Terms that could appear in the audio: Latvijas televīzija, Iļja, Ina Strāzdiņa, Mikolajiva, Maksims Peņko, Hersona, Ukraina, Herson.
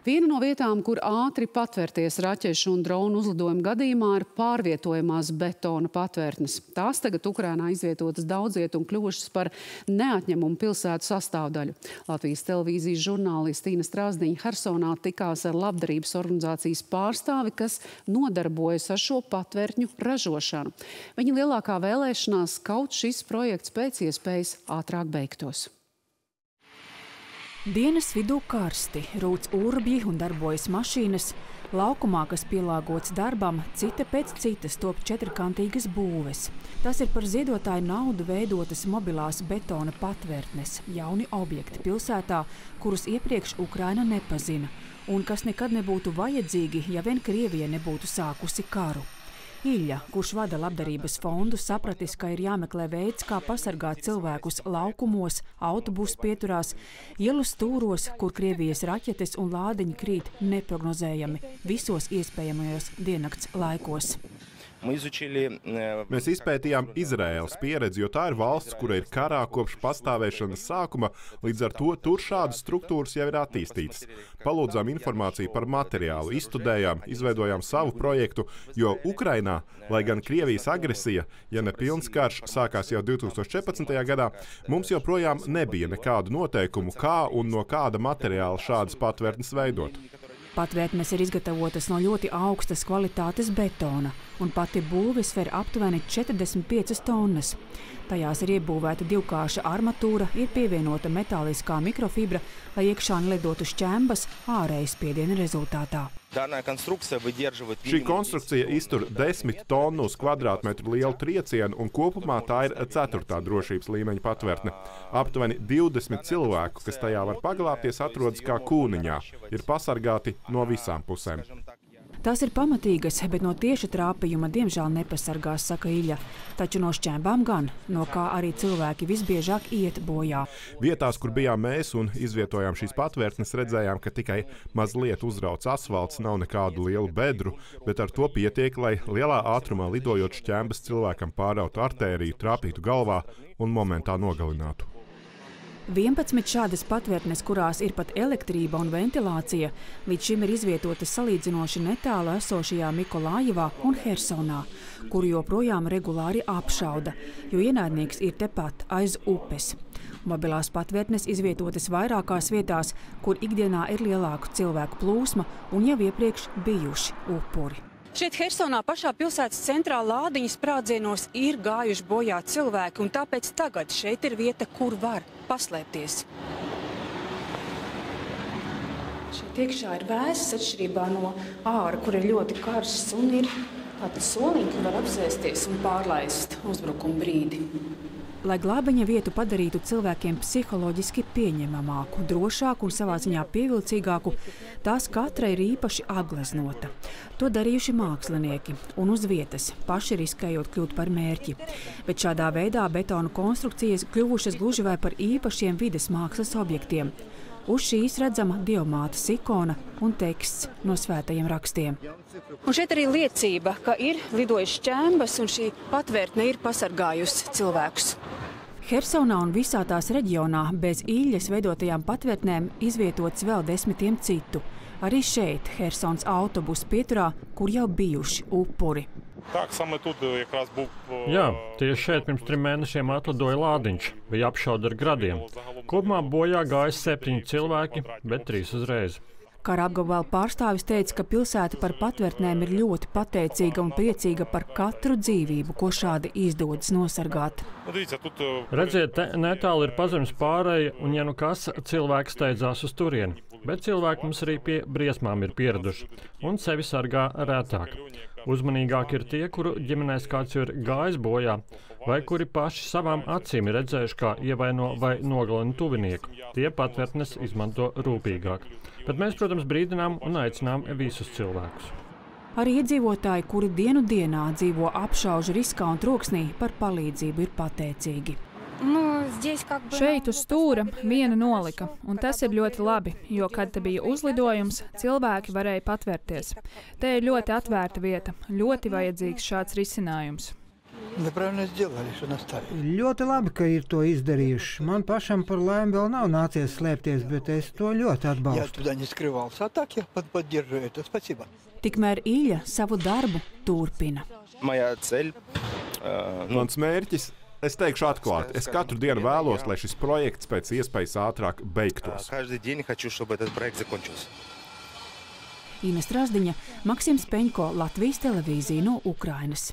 Viena no vietām, kur ātri patvērties raķešu un dronu uzlidojuma gadījumā, ir pārvietojamās betona patvērtnes. Tās tagad Ukrainā izvietotas daudziet un kļuvušas par neatņemumu pilsētu sastāvdaļu. Latvijas televīzijas žurnāliste Ina Strāzdiņa Hersonā tikās ar labdarības organizācijas pārstāvi, kas nodarbojas ar šo patvērtņu ražošanu. Viņa lielākā vēlēšanās kaut šis projekts pēc iespējas ātrāk beigtos. Dienas vidū karsti, rūc urbji un darbojas mašīnas. Laukumā, kas pielāgots darbam, cita pēc citas top četrkantīgas būves. Tas ir par ziedotāju naudu veidotas mobilās betona patvērtnes, jauni objekti pilsētā, kurus iepriekš Ukraina nepazina, un kas nekad nebūtu vajadzīgi, ja vien Krievija nebūtu sākusi karu. Iļja, kurš vada labdarības fondu, sapratis, ka ir jāmeklē veids, kā pasargāt cilvēkus laukumos, autobusu pieturās, ielu stūros, kur Krievijas raķetes un lādiņi krīt neprognozējami visos iespējamajos diennakts laikos. Mēs izpētījām Izraēlas pieredzi, jo tā ir valsts, kura ir karā kopš pastāvēšanas sākuma, līdz ar to tur šādas struktūras jau ir attīstītas. Palūdzām informāciju par materiālu, izstudējām, izveidojām savu projektu, jo Ukrainā, lai gan Krievijas agresija, ja ne pilns karš, sākās jau 2014. gadā, mums joprojām nebija nekādu noteikumu, kā un no kāda materiāla šādas patvērtnes veidot. Patvērtnes ir izgatavotas no ļoti augstas kvalitātes betona, un pati būve sver aptuveni 45 tonnas. Tajās ir iebūvēta divkārša armatūra, ir pievienota metāliskā mikrofibra, lai iekšā nelidotu šķembas ārējas spiediena rezultātā. Šī konstrukcija iztur 10 tonnu uz kvadrātmetru lielu triecienu, un kopumā tā ir 4. drošības līmeņa patvērtne. Aptuveni 20 cilvēku, kas tajā var paglāpties, atrodas kā kūniņā, ir pasargāti no visām pusēm. Tās ir pamatīgas, bet no tieša trāpījuma diemžēl nepasargās, saka Iļja. Taču no šķēmbām gan, no kā arī cilvēki visbiežāk iet bojā. Vietās, kur bijām mēs un izvietojām šīs patvērtnes, redzējām, ka tikai mazliet uzrauc asfalts, nav nekādu lielu bedru, bet ar to pietiek, lai lielā ātrumā lidojot šķēmbas cilvēkam pārautu artēriju, trāpītu galvā un momentā nogalinātu. 11 šādas patvērtnes, kurās ir pat elektrība un ventilācija, līdz šim ir izvietotas salīdzinoši netālu esošajā Mikolajivā un Hersonā, kuru joprojām regulāri apšauda, jo ienaidnieks ir tepat aiz upes. Mobilās patvērtnes izvietotas vairākās vietās, kur ikdienā ir lielāka cilvēku plūsma un jau iepriekš bijuši upuri. Šeit Hersonā pašā pilsētas centrā lādiņas sprādzienos ir gājuši bojā cilvēki, un tāpēc tagad šeit ir vieta, kur var paslēpties. Šeit iekšā ir vēss, atšķirībā no āra, kur ir ļoti karsts, un ir tāda soliņa, kur var apsēsties un pārlaist uzbrukuma brīdi. Lai glābiņa vietu padarītu cilvēkiem psiholoģiski pieņemamāku, drošāku un savā ziņā pievilcīgāku, tās katra ir īpaši apgleznota. To darījuši mākslinieki un uz vietas, paši riskējot kļūt par mērķi. Bet šādā veidā betonu konstrukcijas kļuvušas gluži vai par īpašiem vides mākslas objektiem. Uz šīs redzama dievmātes ikona un teksts no svētajiem rakstiem. Un šeit arī liecība, ka ir lidojušas šķēmbas un šī patvērtne ir pasargājusi cilvēkus. Hersonā un visā tās reģionā bez Iļjas veidotajām patvērtnēm izvietots vēl 10 citu. Arī šeit Hersons autobusu pieturā, kur jau bijuši upuri. Jā, tieši šeit pirms 3 mēnešiem atlidoja lādiņš, bija apšauda ar gradiem. Kopumā bojā gāja 7 cilvēki, bet 3 uzreiz. Kara apgabala pārstāvis teica, ka pilsēta par patvērtnēm ir ļoti pateicīga un priecīga par katru dzīvību, ko šādi izdodas nosargāt. Redziet, te netāli ir pazemes pārēja, un ja nu kas, cilvēki steidzās uz turieni. Bet cilvēki mums arī pie briesmām ir pieraduši, un sevi sargā rētāk. Uzmanīgāk ir tie, kuru ģimenēs kāds ir gājis bojā, vai kuri paši savām acīm ir redzējuši, kā ievaino vai nogalina tuvinieku. Tie patvērtnes izmanto rūpīgāk. Bet mēs, protams, brīdinām un aicinām visus cilvēkus. Arī iedzīvotāji, kuri dienu dienā dzīvo apšaužu riskā un troksnī, par palīdzību ir pateicīgi. Šeit uz stūra vienu nolika, un tas ir ļoti labi, jo, kad te bija uzlidojums, cilvēki varēja patvērties. Te ir ļoti atvērta vieta, ļoti vajadzīgs šāds risinājums. Ļoti labi, ka ir to izdarījuši. Man pašam par laimi vēl nav nācies slēpties, bet es to ļoti atbalstu. Tikmēr Iļja savu darbu turpina. Mans mērķis? Es teikšu atklāti, es katru dienu vēlos, lai šis projekts pēc iespējas ātrāk beigtos. Ina Strāzdiņa, Maksims Peņko, Latvijas televīzija no Ukrainas.